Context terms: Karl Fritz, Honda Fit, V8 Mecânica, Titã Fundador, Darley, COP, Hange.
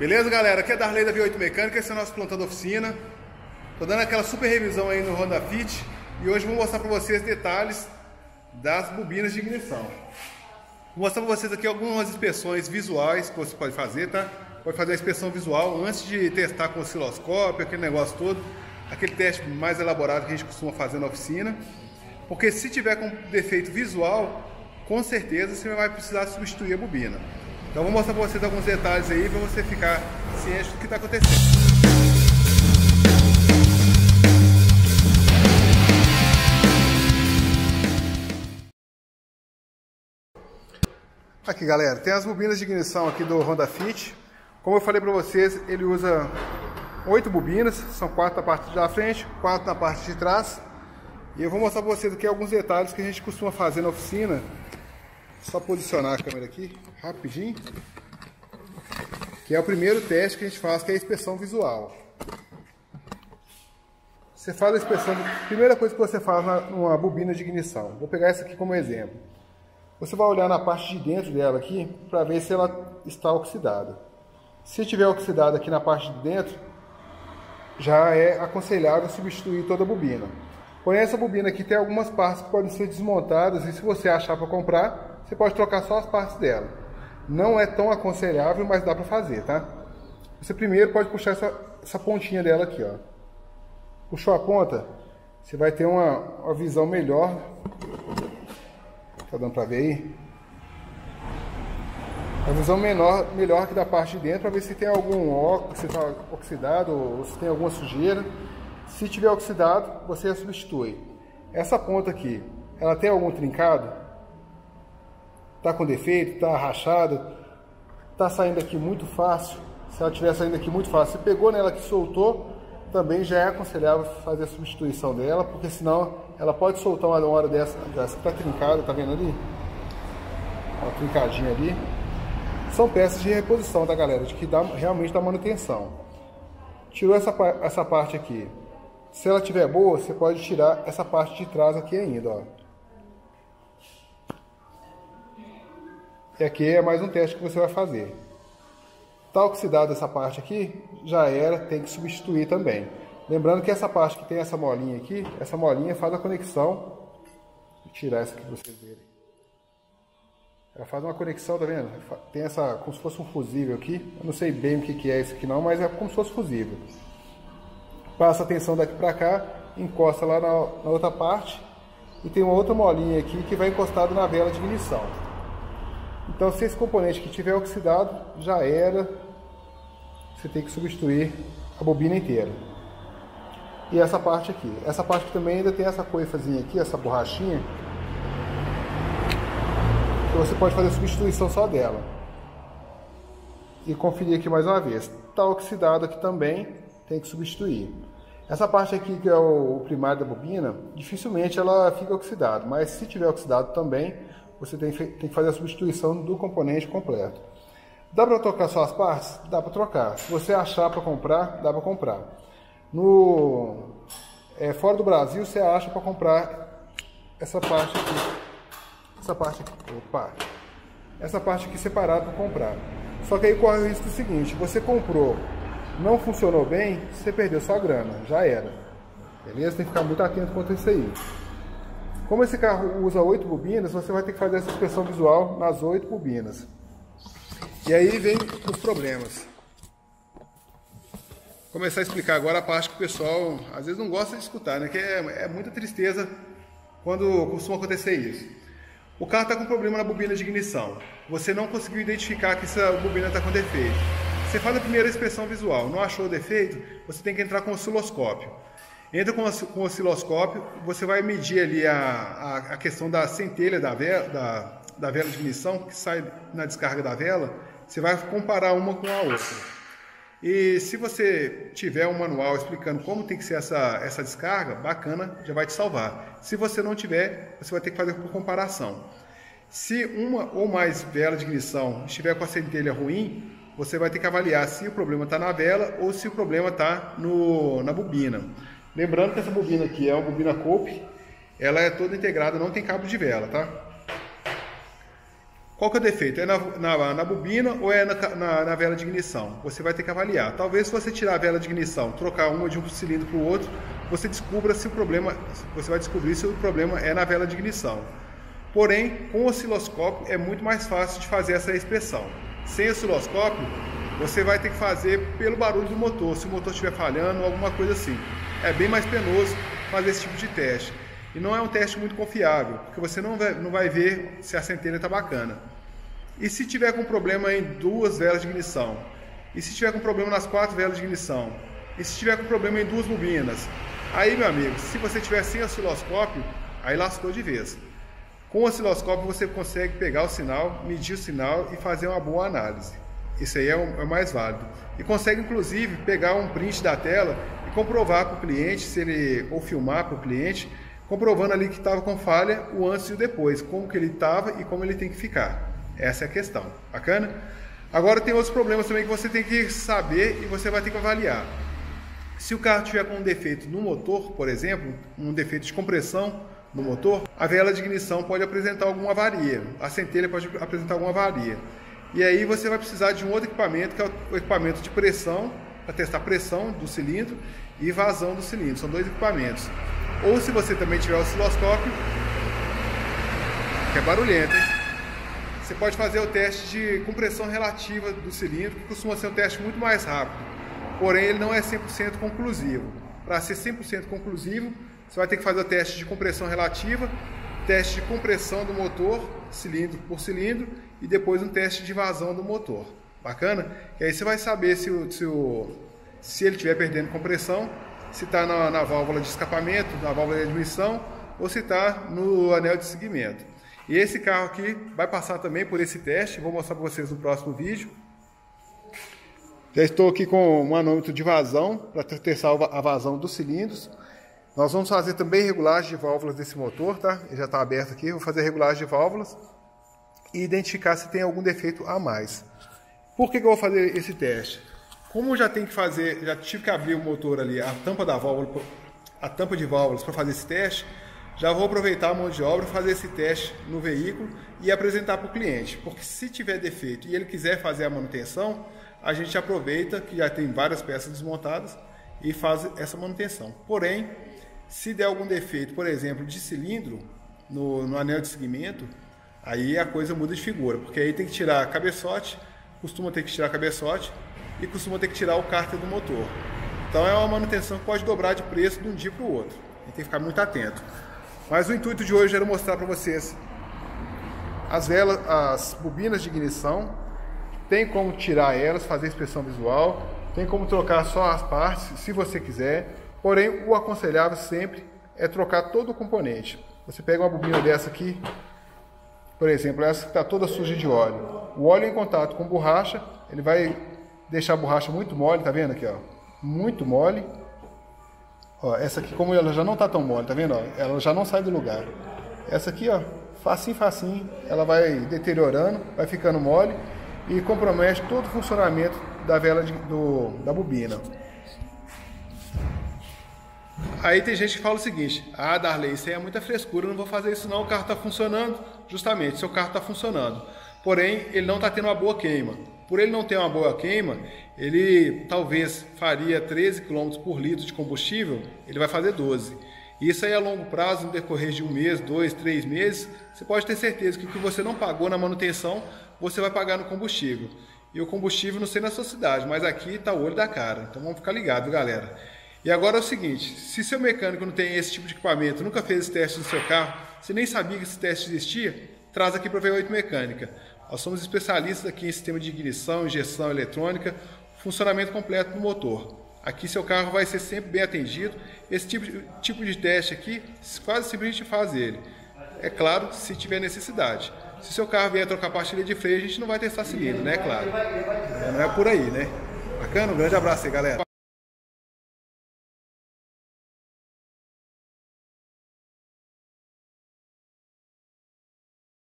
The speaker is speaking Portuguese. Beleza, galera? Aqui é Darley da V8 Mecânica, esse é o nosso plantão da oficina. Tô dando aquela super revisão aí no Honda Fit e hoje vou mostrar para vocês detalhes das bobinas de ignição. Vou mostrar para vocês aqui algumas inspeções visuais que você pode fazer, tá? Pode fazer a inspeção visual antes de testar com o osciloscópio, aquele negócio todo, aquele teste mais elaborado que a gente costuma fazer na oficina. Porque se tiver com defeito visual, com certeza você vai precisar substituir a bobina. Então vou mostrar para vocês alguns detalhes aí para você ficar ciente do que está acontecendo. Aqui, galera, tem as bobinas de ignição aqui do Honda Fit. Como eu falei para vocês, ele usa 8 bobinas, são 4 na parte da frente, 4 na parte de trás. E eu vou mostrar para vocês aqui alguns detalhes que a gente costuma fazer na oficina. Só posicionar a câmera aqui rapidinho, que é o primeiro teste que a gente faz, que é a inspeção visual. Você faz a inspeção, primeira coisa que você faz numa bobina de ignição, vou pegar essa aqui como exemplo. Você vai olhar na parte de dentro dela aqui para ver se ela está oxidada. Se tiver oxidada aqui na parte de dentro, já é aconselhável substituir toda a bobina. Porém, essa bobina aqui tem algumas partes que podem ser desmontadas e se você achar para comprar, você pode trocar só as partes dela. Não é tão aconselhável, mas dá para fazer, tá? Você primeiro pode puxar essa pontinha dela aqui, ó. Puxou a ponta, você vai ter uma visão melhor. Tá dando para ver aí? Uma visão melhor que da parte de dentro, para ver se tem algum óxido, se está oxidado ou se tem alguma sujeira. Se tiver oxidado, você a substitui. Essa ponta aqui, ela tem algum trincado? Tá com defeito, tá rachado, tá saindo aqui muito fácil. Se ela estiver saindo aqui muito fácil, você pegou nela que soltou, também já é aconselhável fazer a substituição dela, porque senão ela pode soltar uma hora dessa que tá trincada, tá vendo ali? Uma trincadinha ali. São peças de reposição, tá, galera? De que realmente dá manutenção. Tirou essa parte aqui. Se ela estiver boa, você pode tirar essa parte de trás aqui ainda, ó. E aqui é mais um teste que você vai fazer. Tá oxidado essa parte aqui, já era, tem que substituir também. Lembrando que essa parte que tem essa molinha aqui, essa molinha faz a conexão. Vou tirar essa aqui para vocês verem. Ela faz uma conexão, tá vendo? Tem essa, como se fosse um fusível aqui. Eu não sei bem o que é isso aqui não, mas é como se fosse fusível. Passa a tensão daqui para cá, encosta lá na outra parte. E tem uma outra molinha aqui que vai encostado na vela de ignição. Então, se esse componente que tiver oxidado, já era, você tem que substituir a bobina inteira. E essa parte aqui. Essa parte que também ainda tem essa coifazinha aqui, essa borrachinha, que você pode fazer a substituição só dela. E conferir aqui mais uma vez. Está oxidado aqui também, tem que substituir. Essa parte aqui que é o primário da bobina, dificilmente ela fica oxidada, mas se tiver oxidado também, você tem que fazer a substituição do componente completo. Dá para trocar só as partes? Dá para trocar. Se você achar para comprar, dá para comprar. Fora do Brasil, você acha para comprar essa parte aqui. Essa parte aqui. Opa! Essa parte aqui separada para comprar. Só que aí corre o risco do seguinte: você comprou, não funcionou bem, você perdeu sua grana. Já era. Beleza? Tem que ficar muito atento quanto a isso aí. Como esse carro usa 8 bobinas, você vai ter que fazer essa inspeção visual nas 8 bobinas. E aí vem os problemas. Vou começar a explicar agora a parte que o pessoal às vezes não gosta de escutar, né? Que é muita tristeza quando costuma acontecer isso. O carro está com problema na bobina de ignição. Você não conseguiu identificar que essa bobina está com defeito. Você faz a primeira inspeção visual, não achou o defeito, você tem que entrar com o osciloscópio. Entra com o osciloscópio, você vai medir ali a questão da centelha da vela de ignição, que sai na descarga da vela, você vai comparar uma com a outra. E se você tiver um manual explicando como tem que ser essa descarga, bacana, já vai te salvar. Se você não tiver, você vai ter que fazer por comparação. Se uma ou mais vela de ignição estiver com a centelha ruim, você vai ter que avaliar se o problema está na vela ou se o problema está na bobina. Lembrando que essa bobina aqui é uma bobina COP, ela é toda integrada, não tem cabo de vela, tá? Qual que é o defeito? É na bobina ou é na vela de ignição? Você vai ter que avaliar. Talvez se você tirar a vela de ignição, trocar uma de um cilindro para o outro, você descubra se o problema, você vai descobrir se o problema é na vela de ignição. Porém, com o osciloscópio é muito mais fácil de fazer essa inspeção. Sem osciloscópio, você vai ter que fazer pelo barulho do motor, se o motor estiver falhando ou alguma coisa assim. É bem mais penoso fazer esse tipo de teste. E não é um teste muito confiável, porque você não vai ver se a centelha está bacana. E se tiver com problema em duas velas de ignição? E se tiver com problema nas 4 velas de ignição? E se tiver com problema em 2 bobinas? Aí, meu amigo, se você tiver sem osciloscópio, aí lascou de vez. Com o osciloscópio você consegue pegar o sinal, medir o sinal e fazer uma boa análise. Isso aí é o mais válido. E consegue, inclusive, pegar um print da tela e comprovar para o cliente, ou filmar para o cliente, comprovando ali que estava com falha, o antes e o depois, como que ele estava e como ele tem que ficar. Essa é a questão, bacana? Agora tem outros problemas também que você tem que saber e você vai ter que avaliar. Se o carro tiver com um defeito no motor, por exemplo, um defeito de compressão no motor, a vela de ignição pode apresentar alguma avaria, a centelha pode apresentar alguma avaria. E aí você vai precisar de um outro equipamento, que é o equipamento de pressão, para testar a pressão do cilindro e vazão do cilindro, são 2 equipamentos. Ou se você também tiver o osciloscópio, que é barulhento, hein? Você pode fazer o teste de compressão relativa do cilindro, que costuma ser um teste muito mais rápido, porém ele não é 100% conclusivo. Para ser 100% conclusivo, você vai ter que fazer o teste de compressão relativa, teste de compressão do motor, cilindro por cilindro, e depois um teste de vazão do motor. Bacana? E aí você vai saber se ele estiver perdendo compressão, se está na válvula de escapamento, na válvula de admissão, ou se está no anel de seguimento. E esse carro aqui vai passar também por esse teste, vou mostrar para vocês no próximo vídeo. Já estou aqui com um manômetro de vazão, para testar a vazão dos cilindros. Nós vamos fazer também regulagem de válvulas desse motor, tá? Ele já está aberto aqui, vou fazer regulagem de válvulas e identificar se tem algum defeito a mais. Por que que eu vou fazer esse teste? Como eu já tive que abrir o motor ali, a tampa da válvula, a tampa de válvulas para fazer esse teste, já vou aproveitar a mão de obra, fazer esse teste no veículo e apresentar para o cliente. Porque se tiver defeito e ele quiser fazer a manutenção, a gente aproveita que já tem várias peças desmontadas e faz essa manutenção. Porém, se der algum defeito, por exemplo, de cilindro no anel de seguimento, aí a coisa muda de figura, porque aí tem que tirar cabeçote, costuma ter que tirar cabeçote e costuma ter que tirar o cárter do motor. Então é uma manutenção que pode dobrar de preço de um dia para o outro. A gente tem que ficar muito atento. Mas o intuito de hoje era mostrar para vocês as bobinas de ignição, tem como tirar elas, fazer inspeção visual, tem como trocar só as partes, se você quiser. Porém, o aconselhável sempre é trocar todo o componente. Você pega uma bobina dessa aqui, por exemplo, essa que está toda suja de óleo. O óleo em contato com borracha, ele vai deixar a borracha muito mole, tá vendo aqui, ó? Muito mole. Ó, essa aqui, como ela já não tá tão mole, tá vendo, ó? Ela já não sai do lugar. Essa aqui, ó, facinho, facinho, ela vai deteriorando, vai ficando mole e compromete todo o funcionamento da vela da bobina. Aí tem gente que fala o seguinte: ah, Darley, isso aí é muita frescura, eu não vou fazer isso não, o carro está funcionando. Justamente, seu carro está funcionando, porém ele não está tendo uma boa queima. Por ele não ter uma boa queima, ele talvez faria 13 km por litro de combustível, ele vai fazer 12. Isso aí a longo prazo, no decorrer de um mês, 2, 3 meses, você pode ter certeza que o que você não pagou na manutenção, você vai pagar no combustível. E o combustível, não sei na sua cidade, mas aqui está o olho da cara, então vamos ficar ligado, galera. E agora é o seguinte, se seu mecânico não tem esse tipo de equipamento, nunca fez esse teste no seu carro, você nem sabia que esse teste existia, traz aqui para a V8 Mecânica. Nós somos especialistas aqui em sistema de ignição, injeção eletrônica, funcionamento completo do motor. Aqui seu carro vai ser sempre bem atendido. Esse tipo de teste aqui, quase sempre a gente faz ele. É claro, se tiver necessidade. Se seu carro vier trocar pastilha de freio, a gente não vai testar cilindro, né? Claro. Não é por aí, né? Bacana? Um grande abraço aí, galera.